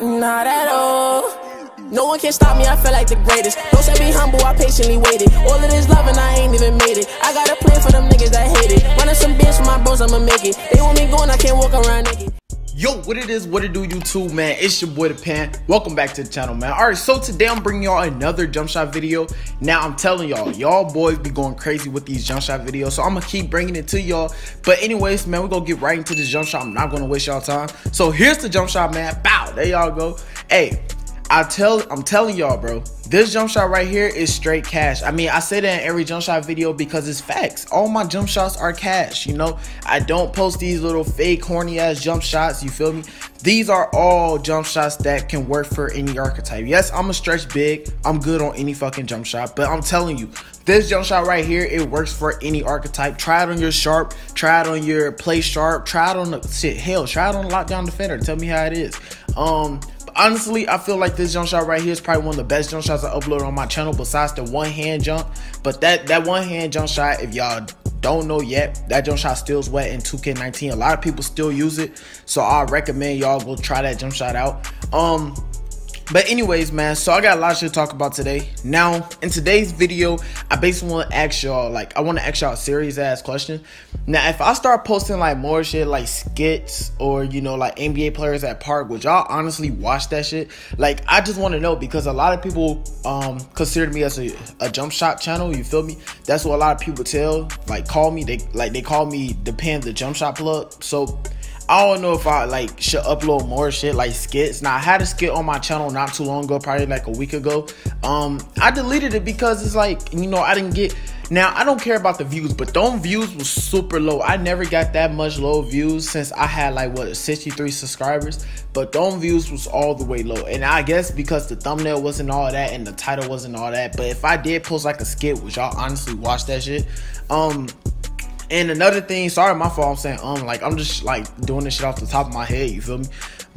Not at all. No one can stop me, I feel like the greatest. Don't say be humble, I patiently waited. All of this love and I ain't even made it. I got a plan for them niggas that hate it. Running some bitch with my bros, I'ma make it. They want me going, I can't walk around naked. Yo, what it is, what it do, YouTube, man. It's your boy, DependTv. Welcome back to the channel, man. All right, so today I'm bringing y'all another jump shot video. Now, I'm telling y'all, y'all boys be going crazy with these jump shot videos, so I'm going to keep bringing it to y'all. But anyways, man, we're going to get right into this jump shot. I'm not going to waste y'all time. So here's the jump shot, man. Bow, there y'all go. Hey, I'm telling y'all, bro, this jump shot right here is straight cash. I mean, I say that in every jump shot video because it's facts. All my jump shots are cash, you know? I don't post these little fake, horny-ass jump shots, you feel me? These are all jump shots that can work for any archetype. Yes, I'm a stretch big. I'm good on any fucking jump shot. But I'm telling you, this jump shot right here, it works for any archetype. Try it on your sharp. Try it on your play sharp. Try it on the shit. Hell, try it on the lockdown defender. Tell me how it is. Honestly, I feel like this jump shot right here is probably one of the best jump shots I uploaded on my channel besides the one-hand jump. But that one-hand jump shot, if y'all don't know yet, that jump shot still is wet in 2K19. A lot of people still use it, so I recommend y'all go try that jump shot out. But anyways, man, so I got a lot of shit to talk about today. Now, in today's video, I basically want to ask y'all, like, I want to ask y'all a serious-ass question. Now, if I start posting, like, more shit, like, skits or, you know, like, NBA players at Park, would y'all honestly watch that shit? Like, I just want to know because a lot of people consider me as a jump shot channel, you feel me? That's what a lot of people tell, like, call me. They call me Depend the jump shot plug, so I don't know if I, like, should upload more shit, like, skits. Now, I had a skit on my channel not too long ago, probably, like, a week ago. I deleted it because it's, like, you know, I didn't get... Now, I don't care about the views, but those views was super low. I never got that much low views since I had, like, what, 63 subscribers. But those views was all the way low. And I guess because the thumbnail wasn't all that and the title wasn't all that. But if I did post, like, a skit, would y'all honestly watch that shit? And another thing, sorry, my fault, I'm saying, like, I'm just, like, doing this shit off the top of my head, you feel me?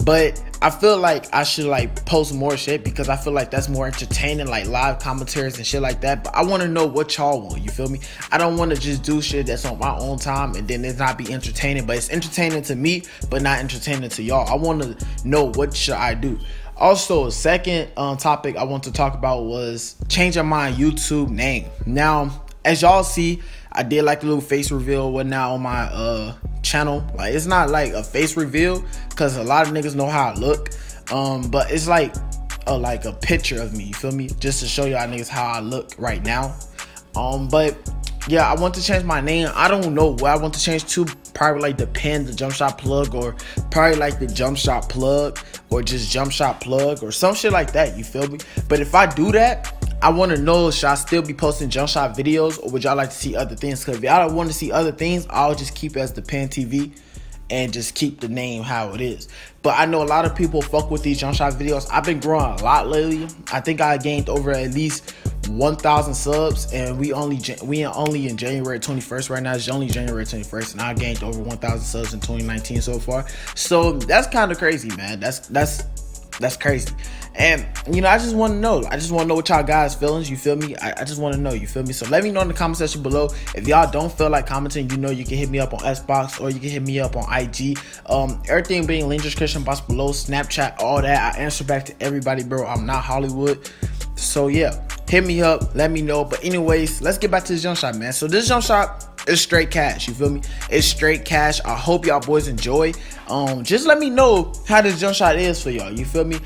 But I feel like I should, like, post more shit because I feel like that's more entertaining, like, live commentaries and shit like that. But I want to know what y'all want, you feel me? I don't want to just do shit that's on my own time and then it's not be entertaining. But it's entertaining to me, but not entertaining to y'all. I want to know what should I do. Also, a second topic I want to talk about was changing my YouTube name. Now, as y'all see, I did like a little face reveal whatnot on my channel. Like, it's not like a face reveal because a lot of niggas know how I look, but it's like a picture of me, you feel me, just to show y'all niggas how I look right now. But yeah, I want to change my name. I don't know what I want to change to. Probably like Depend the jump shot plug, or probably like the jump shot plug, or just jump shot plug, or some shit like that, you feel me? But if I do that, I want to know, should I still be posting jump shot videos, or would y'all like to see other things? Because if y'all want to see other things, I'll just keep it as DependTv and just keep the name how it is. But I know a lot of people fuck with these jump shot videos. I've been growing a lot lately. I think I gained over at least 1,000 subs, and we only in January 21st right now. It's only January 21st, and I gained over 1,000 subs in 2019 so far. So that's kind of crazy, man. That's crazy. And, you know, I just want to know. I just want to know what y'all guys' feelings, you feel me? I just want to know, you feel me? So let me know in the comment section below. If y'all don't feel like commenting, you know you can hit me up on Xbox, or you can hit me up on IG. Everything being linked in the description box below, Snapchat, all that. I answer back to everybody, bro. I'm not Hollywood. So, yeah, hit me up. Let me know. But anyways, let's get back to this jump shot, man. So this jump shot, it's straight cash, you feel me? It's straight cash. I hope y'all boys enjoy. Just let me know how this jump shot is for y'all, you feel me?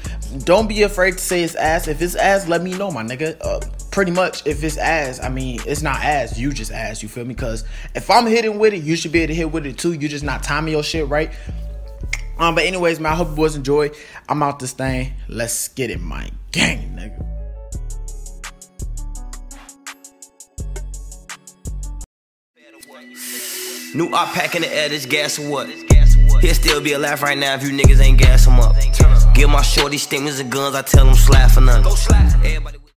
Don't be afraid to say it's ass. If it's ass, let me know, my nigga. Pretty much, if it's ass, I mean, it's not ass, you just ass, you feel me? Because if I'm hitting with it, you should be able to hit with it too. You just not timing your shit right. But anyways, man, I hope you boys enjoy. I'm out this thing. Let's get it, my gang, nigga. New op pack in the air, this gas or what? He'll still be alive right now if you niggas ain't gas him up. Give my shorty stingers and guns, I tell him slap for nothing.